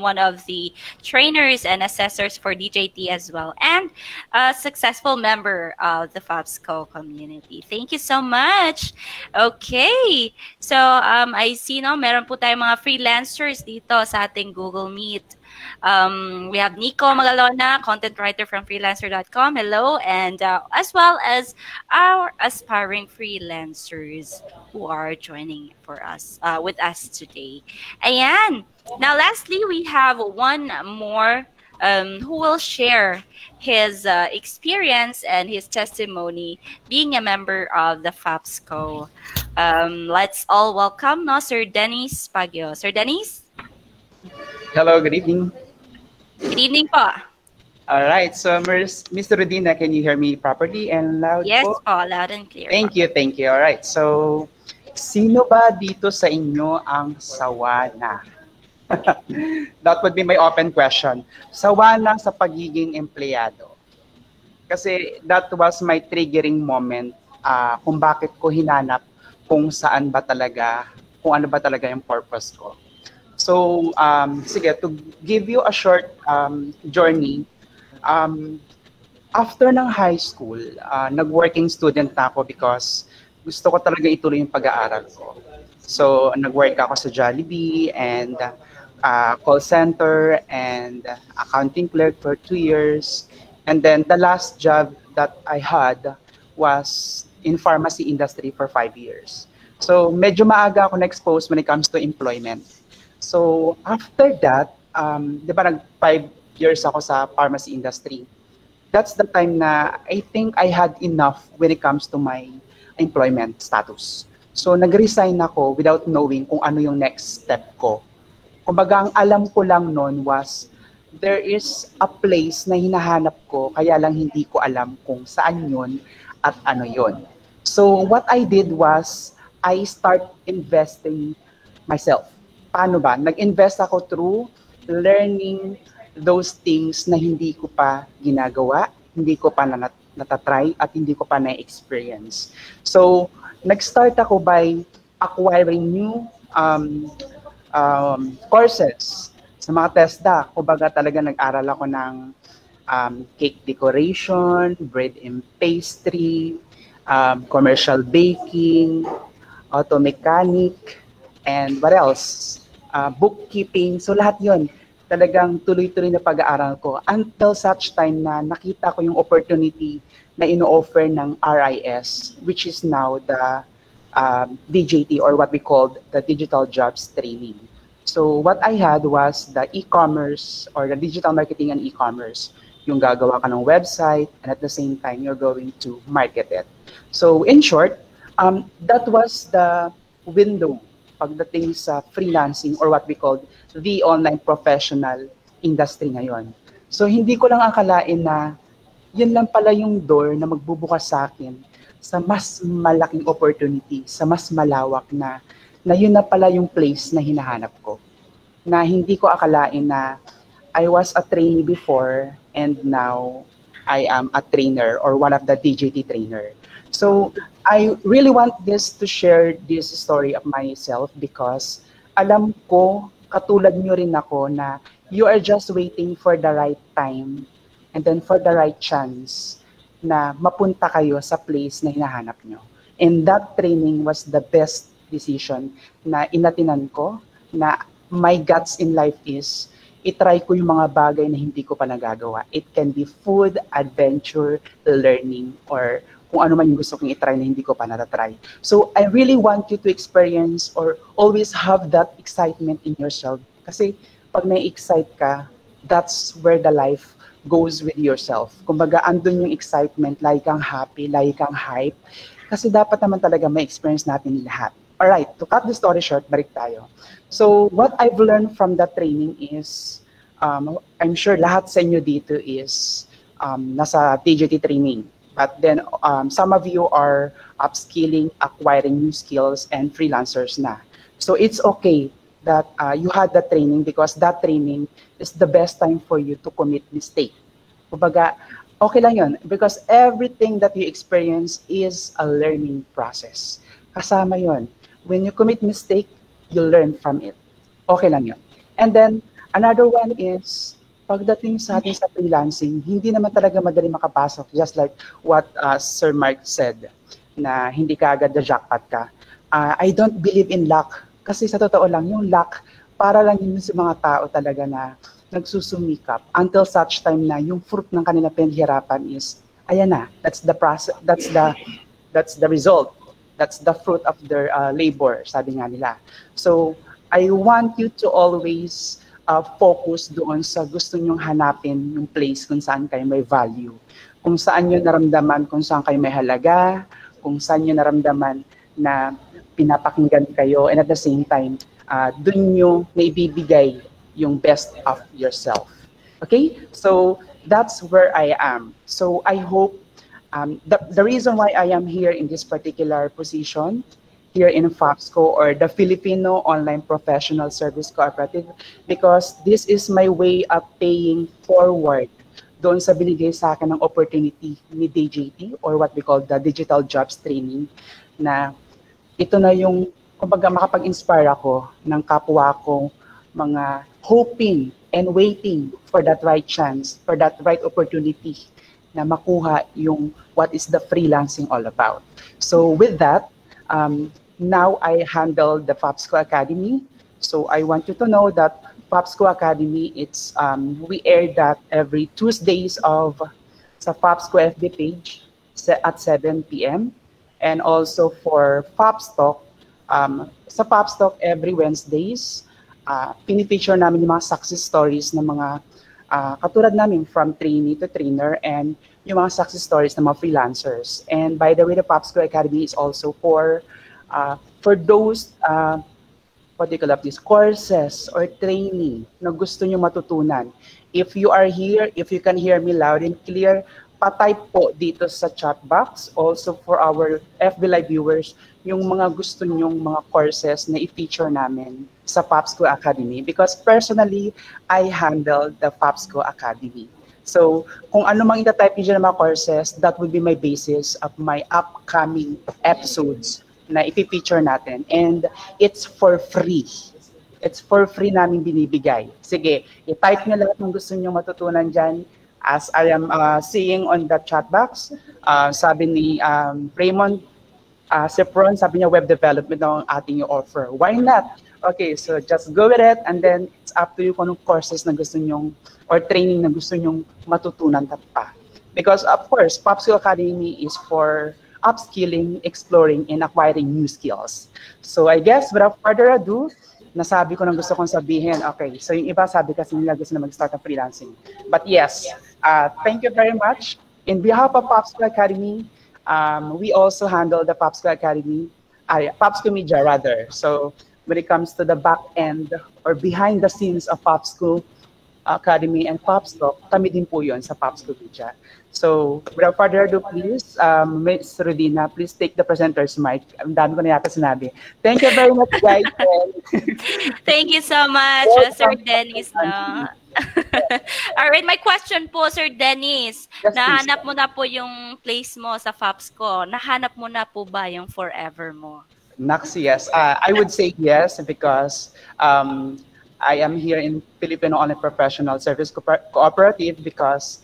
One of the trainers and assessors for DJT as well, and a successful member of the FOPSCO community. Thank you so much. Okay. So I see, no, meron po tayong mga freelancers dito sa ating Google Meet. We have Nico Magalona, content writer from freelancer.com. Hello, and as well as our aspiring freelancers who are joining for us with us today. Ayan. Now, lastly, we have one more who will share his experience and his testimony being a member of the FOPSCO. Let's all welcome, no, Sir Dennis Paggios. Sir Dennis. Hello, good evening. Good evening po. All right, so Mr. Rodina, can you hear me properly and loud? Yes po, loud and clear. Thank you, thank you. All right, so sino ba dito sa inyo ang sawana? That would be my open question. Sawana sa pagiging empleyado. Kasi that was my triggering moment kung bakit ko hinanap kung saan ba talaga, kung ano ba talaga yung purpose ko. So, sige, to give you a short journey, after ng high school, nag-working student na ako because gusto ko talaga ituloy yung pag-aaral ko. So, nag-work ako sa Jollibee and call center and accounting clerk for 2 years. And then the last job that I had was in pharmacy industry for 5 years. So, medyo maaga ako na-expose when it comes to employment. So after that, di ba nag-5 years ako sa pharmacy industry. That's the time na I think I had enough when it comes to my employment status. So nag-resign ako without knowing kung ano yung next step ko. Kumbaga ang alam ko lang noon was there is a place na hinahanap ko, kaya lang hindi ko alam kung saan yun at ano yun. So what I did was I start investing myself. Paano ba? Nag-invest ako through learning those things na hindi ko pa ginagawa, hindi ko pa natatry, at hindi ko pa na-experience. So, nag-start ako by acquiring new courses sa mga TESDA. Kumbaga talaga nag-aral ako ng cake decoration, bread and pastry, commercial baking, auto mechanic, and what else? Bookkeeping. So lahat yun. Talagang tuloy-tuloy na pag-aaral ko until such time na nakita ko yung opportunity na ino-offer ng RIS, which is now the DJT, or what we called the Digital Jobs Training. So what I had was the e-commerce, or the digital marketing and e-commerce. Yung gagawa ka ng website and at the same time you're going to market it. So in short, that was the window pagdating sa freelancing, or what we call the online professional industry ngayon. So hindi ko lang akalain na yun lang pala yung door na magbubukas sa akin sa mas malaking opportunity, sa mas malawak na yun na pala yung place na hinahanap ko. Na hindi ko akalain na I was a trainee before and now I am a trainer, or one of the DJT trainer. So I really want this to share this story of myself because alam ko, katulad nyo rin ako, na you are just waiting for the right time and then for the right chance na mapunta kayo sa place na hinahanap nyo. And that training was the best decision na inatinan ko, na my guts in life is itry ko yung mga bagay na hindi ko pa nagagawa. It can be food, adventure, learning, or kung ano man yung gusto kong itry na hindi ko pa natatry. So I really want you to experience, or always have that excitement in yourself. Kasi pag na-excite ka, that's where the life goes with yourself. Kumbaga, andun yung excitement, lagi kang happy, lagi kang hype. Kasi dapat naman talaga ma-experience natin lahat. Alright, to cut the story short, balik tayo. So what I've learned from that training is, I'm sure lahat sa inyo dito is nasa DJT training. But then some of you are upskilling, acquiring new skills, and freelancers na. So it's okay that you had the training, because that training is the best time for you to commit mistake. Kumbaga, okay lang yun, because everything that you experience is a learning process. Kasama yun. When you commit mistake, you learn from it. Okay lang yun. And then, another one is, pagdating sa atin sa freelancing, hindi naman talaga madali makapasok, just like what Sir Mark said, na hindi ka agad na jackpot ka. I don't believe in luck, kasi sa totoo lang, yung luck, para lang yun sa mga tao talaga na nagsusumikap until such time na yung fruit ng kanila pinahirapan is, ayan na, that's the process, that's the result, that's the fruit of their labor, sabi nga nila. So, I want you to always focus doon sa gusto nyong hanapin yung place kung saan kayo may value. Kung saan nyo naramdaman, kung saan kayo may halaga, kung saan nyo naramdaman na pinapakinggan kayo, and at the same time, doon nyo naibibigay yung best of yourself. Okay? So, that's where I am. So, I hope the reason why I am here in this particular position here in FAPSCO, or the Filipino Online Professionals Service Cooperative, because this is my way of paying forward doon sa binigay sa akin ng opportunity ni DJT, or what we call the Digital Jobs Training, na ito na yung, kumbaga, makapag-inspire ako ng kapwa ko, mga hoping and waiting for that right chance, for that right opportunity na makuha yung what is the freelancing all about. So with that, now I handle the FAPSCO Academy. So I want you to know that FAPSCO Academy, it's we air that every Tuesdays of sa FAPSCO FB page at 7 p.m. and also for FAPS Talk, sa FAPS Talk every Wednesdays, pinifeature namin yung mga success stories ng mga katulad namin from trainee to trainer, and yung mga success stories ng mga freelancers. And by the way, the FAPSCO Academy is also for those particular courses or training na gusto nyo matutunan. If you are here, if you can hear me loud and clear, patype po dito sa chat box. Also for our FB Live viewers, yung mga gusto nyong mga courses na i-feature namin sa FAPSCO Academy. Because personally, I handle the FAPSCO Academy. So, kung ano mang itatype nyo dyan ng mga courses, that will be my basis of my upcoming episodes na ipifeature natin, and it's for free. It's for free namin binibigay. Sige, i-type nyo lahat ng gusto nyo matutunan dyan. As I am seeing on the chat box, sabi ni Raymond Sepron, sabi niya web development ang ating offer. Why not? Okay, so just go with it, and then it's up to you kung anong courses na gusto nyong, or training na gusto nyong matutunan pa. Because of course, FAPSCO Academy is for upskilling, exploring, and acquiring new skills. So I guess without further ado, nasabi ko nang gusto kong sabihin. Okay, so yung iba sabi kasi nila gusto na mag-start ang freelancing. But yes, thank you very much. In behalf of FAPSCO Academy, we also handle the FAPSCO Academy, FAPSCO Media rather. So when it comes to the back end or behind the scenes of FAPSCO Academy and FAPSCO, kami din po yun sa FAPSCO Media. So, without further ado, please, Ms. Rodina, please take the presenter's mic. Ang dami ko na yata sinabi. Thank you very much, guys. Thank you so much, Sir Dennis. No? Alright, my question po, Sir Dennis. Yes, nahanap please, mo na po yung place mo sa FAPSCO. Nahanap mo na po ba yung forever mo? Next, yes. I would say yes, because I am here in Filipino Online Professional Service Cooperative, because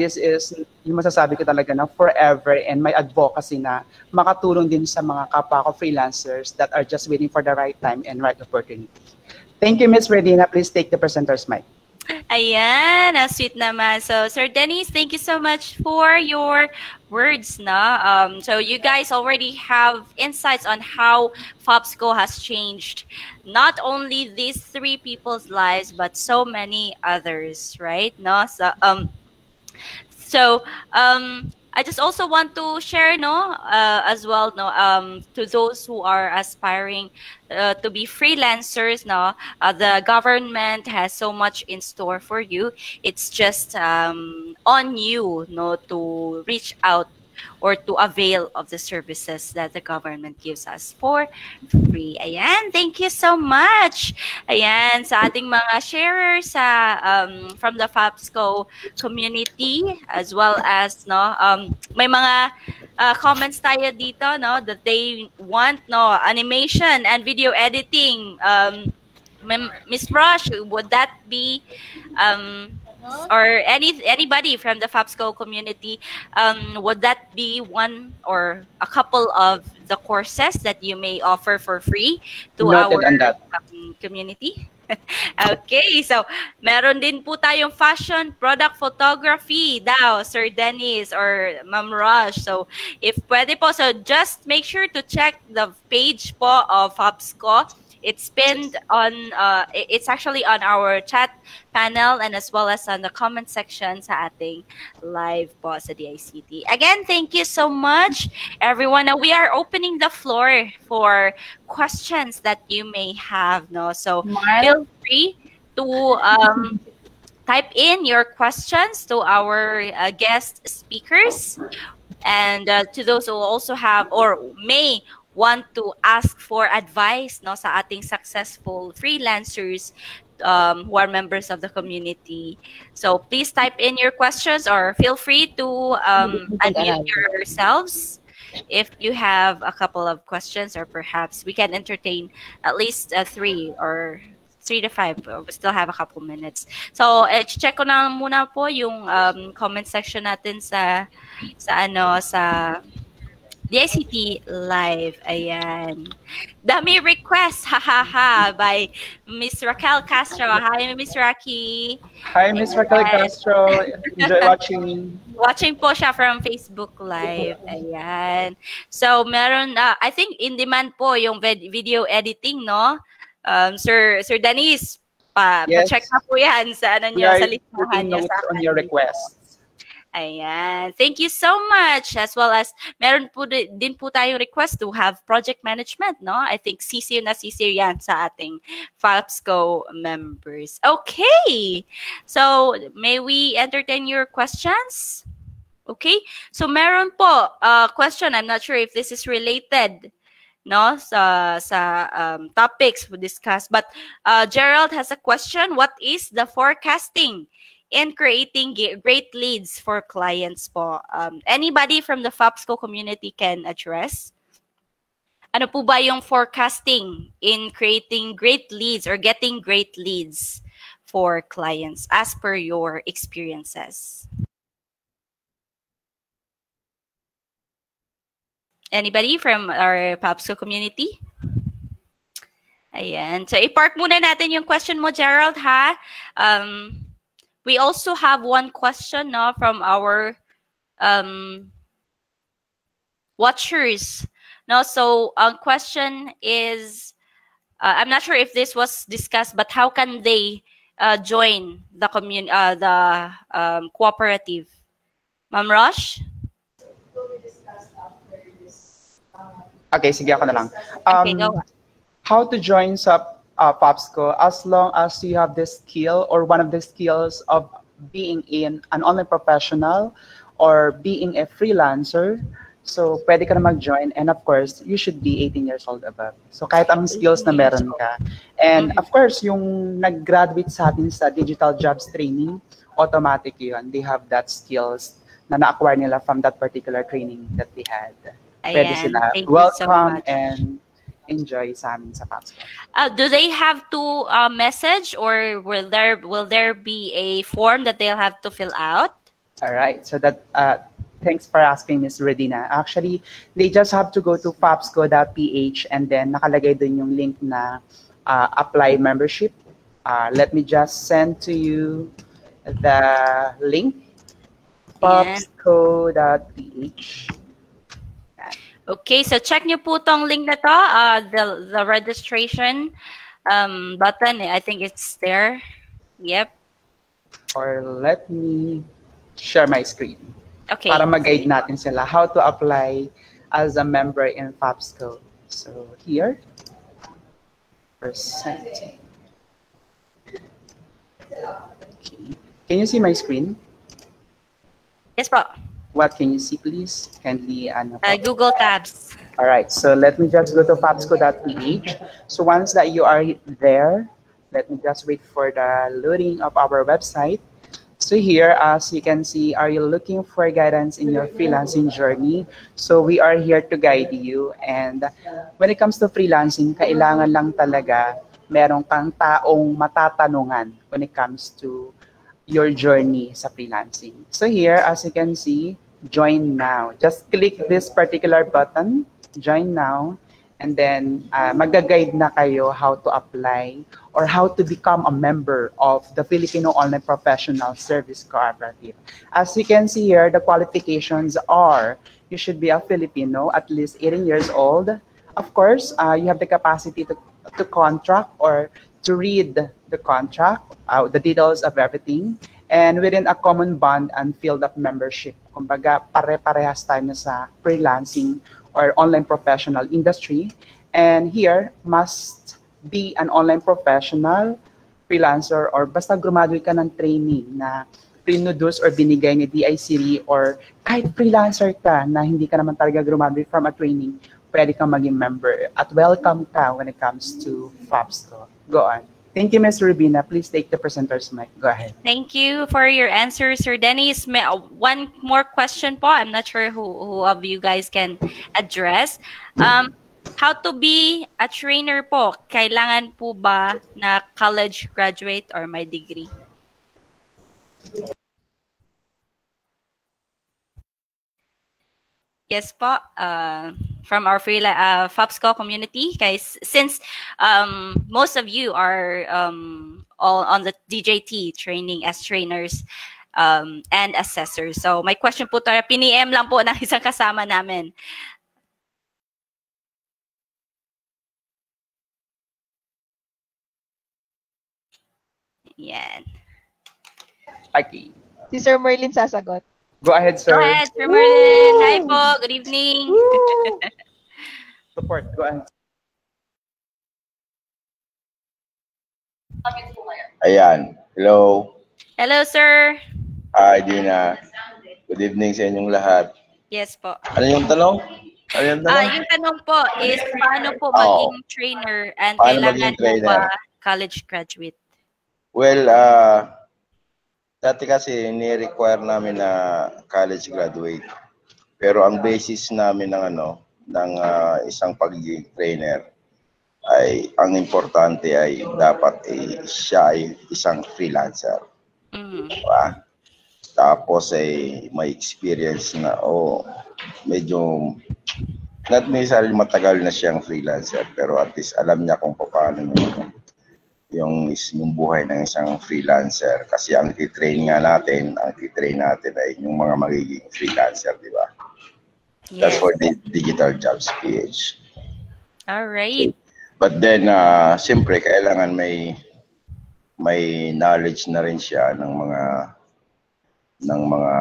this is yung masasabi ko talaga na forever, and my advocacy na makatulong din sa mga kapwa ko freelancers that are just waiting for the right time and right opportunity. Thank you, Ms. Redina. Please take the presenter's mic. Ayan, sweet naman. So, Sir Dennis, thank you so much for your words, na. So you guys already have insights on how FAPSCO has changed not only these three people's lives but so many others, right? No, so I just also want to share, to those who are aspiring to be freelancers, the government has so much in store for you. It's just on you, to reach out or to avail of the services that the government gives us for free. Ayan, thank you so much. Ayan, sa ating mga sharers from the FAPSCO community, as well as may mga comments tayo dito that they want animation and video editing. Miss Rosh, would that be or anybody from the FAPSCO community, would that be one or a couple of the courses that you may offer for free to our community? Okay, so meron din po tayong fashion product photography daw, Sir Dennis or Ma'am Rosh. So if pwede po, so just make sure to check the page po of FAPSCO. It's pinned on, it's actually on our chat panel and as well as on the comment section sa ating live po sa DICT. Again, thank you so much, everyone. We are opening the floor for questions that you may have. So feel free to type in your questions to our guest speakers and to those who also have or may want to ask for advice sa ating successful freelancers who are members of the community. So please type in your questions or feel free to unmute yourselves if you have a couple of questions, or perhaps we can entertain at least three to five. We still have a couple minutes. So, check ko na muna po yung comment section natin sa DICT Live. Ayan. Dami requests, hahaha, by Miss Raquel Castro. Hi, Miss Rocky. Hi, Miss Raquel Castro. Enjoy watching. Watching po siya from Facebook Live. Ayan. So, meron, I think in demand po yung video editing, Sir Denise, yes. Pa-check na po yan sa sa listahan niyo sa akin. On your request. Ayan. Thank you so much. As well as, meron po din po tayong request to have project management, I think sisiyo yan sa ating FAPSCO members. Okay. So, may we entertain your questions? Okay. So, meron po question. I'm not sure if this is related, sa topics we discussed. But Gerald has a question. What is the forecasting and creating great leads for clients po? Anybody from the FAPSCO community can address? Ano po ba yung forecasting in creating great leads or getting great leads for clients as per your experiences? Anybody from our FAPSCO community? Ayan. So, i-park muna natin yung question mo, Gerald, ha? We also have one question from our watchers. So question is, I'm not sure if this was discussed, but how can they join the cooperative? Ma'am Rosh? Okay, sige ako na lang. Okay, go. How to join SUP? FAPSCO, as long as you have this skill or one of the skills of being in an online professional or being a freelancer, so pwede ka na mag-join, and of course, you should be 18 years old above. So kahit ang skills na meron ka. And of course, yung nag-graduate sa atin sa Digital Jobs Training, automatic yun. They have that skills na na-acquire nila from that particular training that we had. Pwede sila. Welcome and enjoy sa amin sa FAPSCO. Do they have to message, or will there be a form that they'll have to fill out? All right. So that thanks for asking, Ms. Redina. Actually, they just have to go to fapsco.ph and then nakalagay dun yung link na apply membership. Let me just send to you the link. fapsco.ph. Okay, so check nyo po tong link na to, the registration button. I think it's there. Yep. Or let me share my screen. Okay. Para mag-guide natin sila how to apply as a member in FAPSCO. So here, percentage. Okay. Can you see my screen? Yes, bro. What can you see, please? Kindly Google Tabs. All right. So let me just go to fapsco.ph. So once that you are there, let me just wait for the loading of our website. So here, as you can see, are you looking for guidance in your freelancing journey? So we are here to guide you. And when it comes to freelancing, kailangan lang talaga merong kang taong matatanungan when it comes to your journey sa freelancing. So here, as you can see, join now. Just click this particular button, join now. And then, mag-guide na kayo how to apply or how to become a member of the Filipino Online Professionals Service Cooperative. As you can see here, the qualifications are you should be a Filipino, at least 18 years old. Of course, you have the capacity to contract or to read the contract, the details of everything, and within a common bond and field of membership. Kumbaga, pare-parehas tayo sa freelancing or online professional industry, and here must be an online professional, freelancer, or basta graduate ka ng training na pre-noduce or binigay ni DICT, or kahit freelancer ka na hindi ka naman talaga graduate from a training, pwede kang maging member at welcome ka when it comes to FOPSCO. Go on. Thank you, Ms. Rubina. Please take the presenter's mic. Go ahead. Thank you for your answer, Sir Dennis. One more question po. I'm not sure who of you guys can address. How to be a trainer po? Kailangan po ba na college graduate or may degree? Yes po. From our FOPSCO community, guys, since most of you are all on the DJT training as trainers and assessors. So my question po tayo, piniem lang po ng isang kasama namin. Yan. Okay. Si Sir Merlin sasagot. Go ahead, sir. Go ahead, Sir Merlin. Hi po. Good evening. Support. Go ahead. Ayan. Hello. Hello, sir. Hi, Dina. Good evening sa inyong lahat. Yes po. Ano yung tanong? Ano yung tanong? Yung tanong po is paano po maging trainer and paano kailangan trainer? Po ba college graduate? Well, dati kasi ni-require namin na college graduate. Pero ang basis namin ng isang pagiging trainer ay ang importante ay dapat ay siya ay isang freelancer. Diba? Tapos ay may experience na medyo not necessarily matagal na siyang freelancer, pero at least alam niya kung paano yung buhay ng isang freelancer, kasi ang i-train nga natin, ang i-train natin ay yung mga magiging freelancer, di ba? Yes. That's for the Digital Jobs PH. All right. But then, siyempre, kailangan may knowledge na rin siya ng mga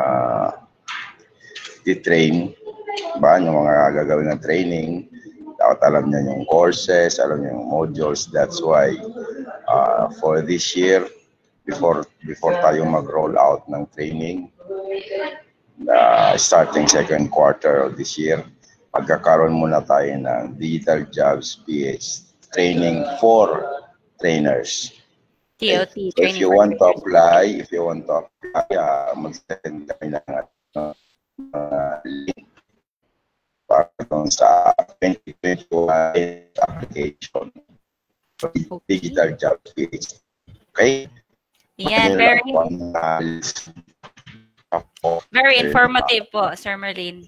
i-train, ba? Yung mga gagawin ng training. Dapat alam niya yung courses, alam niya yung modules. That's why for this year, before tayo mag-roll out ng training, starting second quarter of this year, magkakaroon muna tayo ng Digital Jobs PH training for trainers. TOT, if you want to apply, mag-send kami ng link sa 2021 application for Digital Jobs PH. Okay? Yeah, very informative po, Sir Merlin.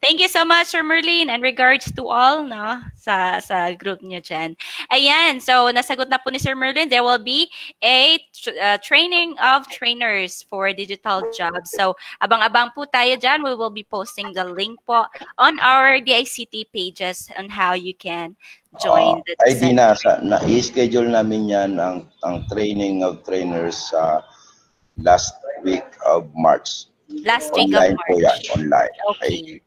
Thank you so much, Sir Merlin, and regards to all no sa group niyo dyan. Ayan, so nasagot na po ni Sir Merlin, there will be a training of trainers for digital jobs. So abang-abang po tayo dyan. We will be posting the link po on our DICT pages on how you can join the ay di na i-schedule namin yan ang training of trainers last week of March. Last week of March. Online. Online. Okay.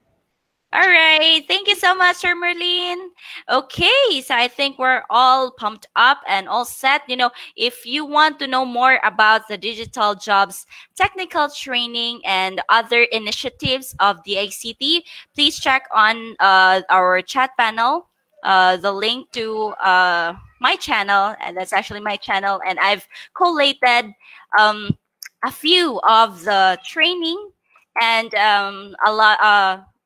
All right. Thank you so much, Sir Merlin. Okay. So I think we're all pumped up and all set. You know, if you want to know more about the Digital Jobs technical training and other initiatives of the ICT, please check on our chat panel. The link to my channel, and that's actually my channel, and I've collated a few of the training and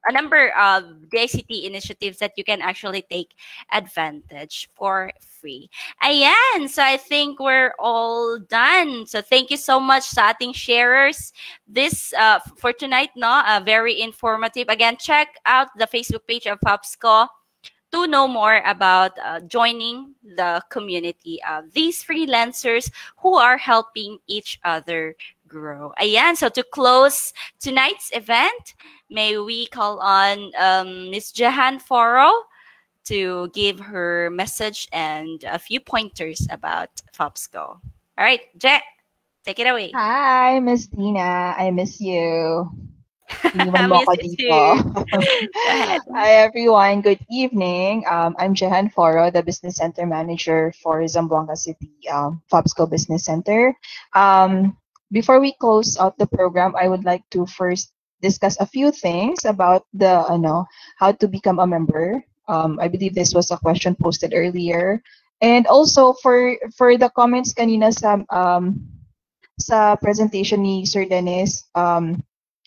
a number of DICT initiatives that you can actually take advantage for free. Ayan, so I think we're all done. So thank you so much sa ating sharers this for tonight, no? Very informative. Again, check out the Facebook page of FOPSCO to know more about joining the community of these freelancers who are helping each other grow. Ayan, so to close tonight's event, may we call on Ms. Jehan Foro to give her message and a few pointers about FOPSCO. All right, Je, take it away. Hi, Ms. Dina. I miss you. Hi everyone, good evening. I'm Jehan Foro, the Business Center Manager for Zamboanga City FOPSCO Business Center. Before we close out the program, I would like to first discuss a few things about the how to become a member. I believe this was a question posted earlier, and also for the comments kanina sa presentation ni Sir Dennis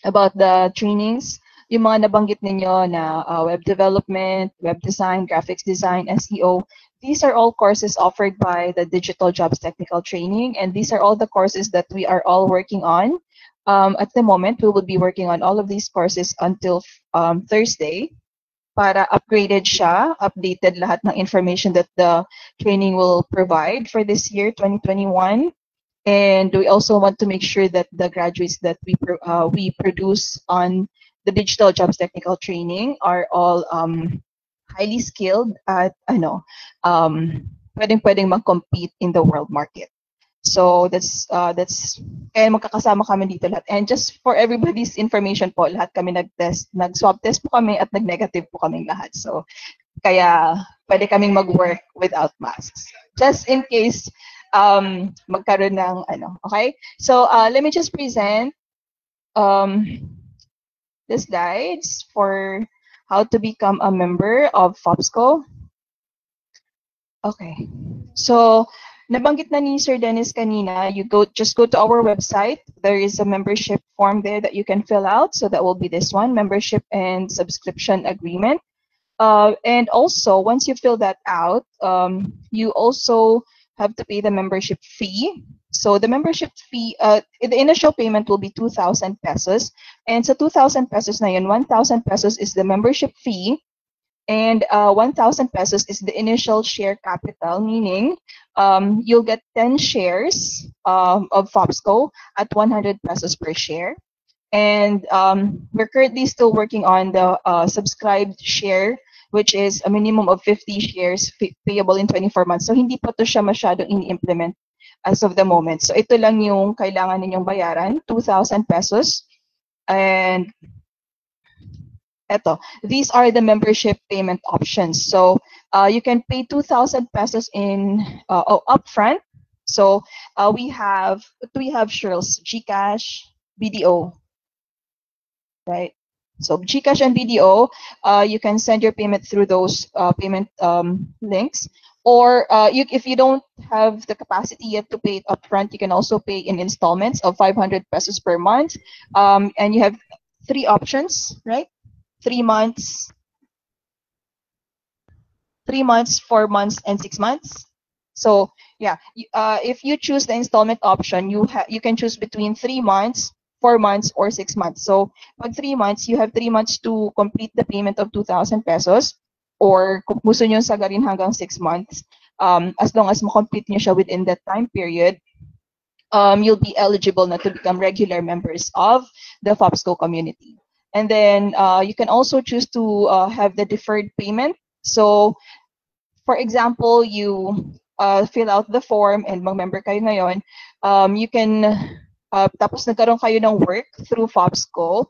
about the trainings, yung mga nabanggit ninyo na web development, web design, graphics design, SEO, these are all courses offered by the Digital Jobs Technical Training, and these are all the courses that we are all working on. At the moment, we will be working on all of these courses until Thursday para upgraded siya, updated lahat ng information that the training will provide for this year, 2021. And we also want to make sure that the graduates that we produce on the Digital Jobs Technical Training are all highly skilled at pwedeng mag-compete in the world market. So that's kaya magkakasama kami dito lahat. And just for everybody's information po, lahat kami nag-test, nag-swab test po kami at nag-negative po kaming lahat. So kaya pwede kaming mag-work without masks. Just in case magkaroon ng okay? So let me just present the slides for how to become a member of FOPSCO. Okay. So nabanggit na ni Sir Dennis kanina, you just go to our website. There is a membership form there that you can fill out. So that will be this one, membership and subscription agreement. And also once you fill that out, you also have to pay the membership fee. So the membership fee, the initial payment will be 2,000 pesos. And so 2,000 pesos na yun, 1,000 pesos is the membership fee, and 1,000 pesos is the initial share capital, meaning you'll get 10 shares of FOPSCO at 100 pesos per share. And we're currently still working on the subscribed share, which is a minimum of 50 shares payable in 24 months. So hindi pa to siya masyadong ini-implement as of the moment. So ito lang yung kailangan ninyong bayaran, 2,000 pesos. And eto, these are the membership payment options. So you can pay 2,000 pesos in upfront. So we have Shirls, GCash, BDO, right? So GCash and BDO, you can send your payment through those payment links. Or if you don't have the capacity yet to pay it upfront, you can also pay in installments of 500 pesos per month. And you have three options, right? 3 months, 4 months, and 6 months. So yeah, if you choose the installment option, you can choose between 3 months, 4 months, or 6 months. So on 3 months, you have 3 months to complete the payment of 2,000 pesos, or kung gusto nyo sagarin hanggang 6 months, as long as ma-complete nyo siya within that time period, you'll be eligible na to become regular members of the FOPSCO community. And then you can also choose to have the deferred payment. So for example, you fill out the form and mag-member kayo ngayon, you can Tapos nagkaroon kayo ng work through FOPSCO.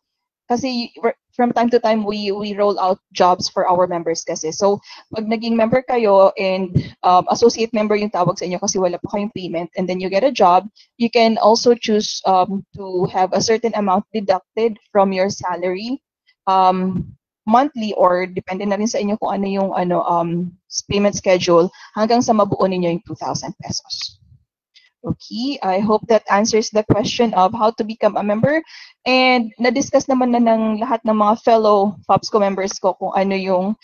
Kasi from time to time, we roll out jobs for our members kasi. So, pag naging member kayo and associate member yung tawag sa inyo kasi wala pa kayong payment, and then you get a job, you can also choose to have a certain amount deducted from your salary monthly, or depende na rin sa inyo kung ano yung payment schedule, hanggang sa mabuo ninyo yung 2,000 pesos. Okay, I hope that answers the question of how to become a member. And na-discuss naman na ng lahat ng mga fellow FOPSCO members ko kung ano yung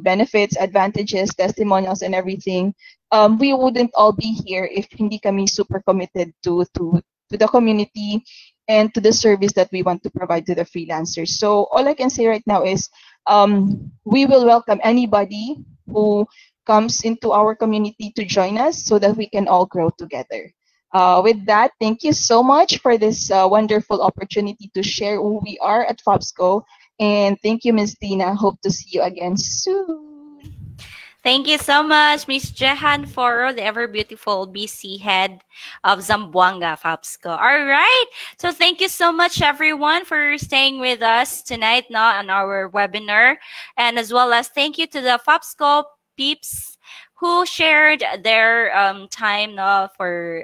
benefits, advantages, testimonials, and everything. We wouldn't all be here if hindi kami super committed to the community and to the service that we want to provide to the freelancers. So all I can say right now is we will welcome anybody who comes into our community to join us so that we can all grow together. With that, thank you so much for this wonderful opportunity to share who we are at FOPSCO. And thank you, Ms. Tina. Hope to see you again soon. Thank you so much, Ms. Jehan Foro, the ever-beautiful BC head of Zamboanga FOPSCO. All right. So thank you so much, everyone, for staying with us tonight on our webinar. And as well as thank you to the FOPSCO peeps who shared their time for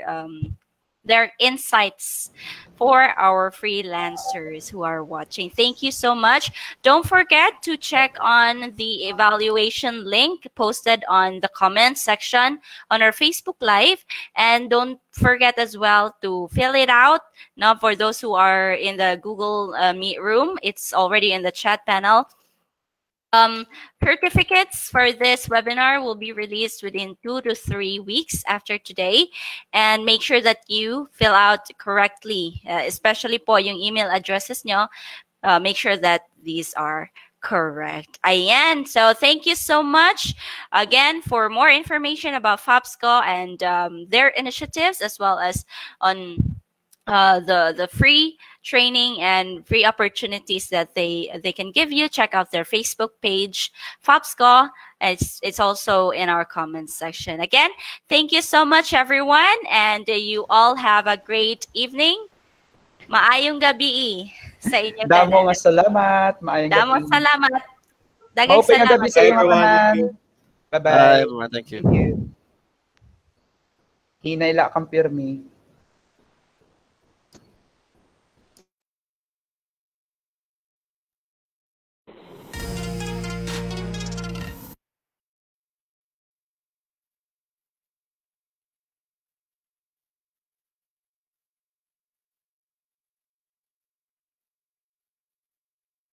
their insights for our freelancers who are watching. Thank you so much. Don't forget to check on the evaluation link posted on the comments section on our Facebook Live. And don't forget as well to fill it out. Now, for those who are in the Google Meet room, it's already in the chat panel. Certificates for this webinar will be released within 2 to 3 weeks after today. And make sure that you fill out correctly, especially po yung email addresses nyo. Make sure that these are correct. Ayan. So thank you so much. Again, for more information about FOPSCO and their initiatives, as well as on the free training and free opportunities that they can give you, check out their Facebook page, FOPSCO. It's also in our comments section. Again, thank you so much, everyone, and you all have a great evening. Maayong gabi sa inyo. Damong salamat. Maayong gabi. Damong salamat. Dagang salamat. Open sa inyo. Bye-bye. Thank you. Hinay la kampirmi.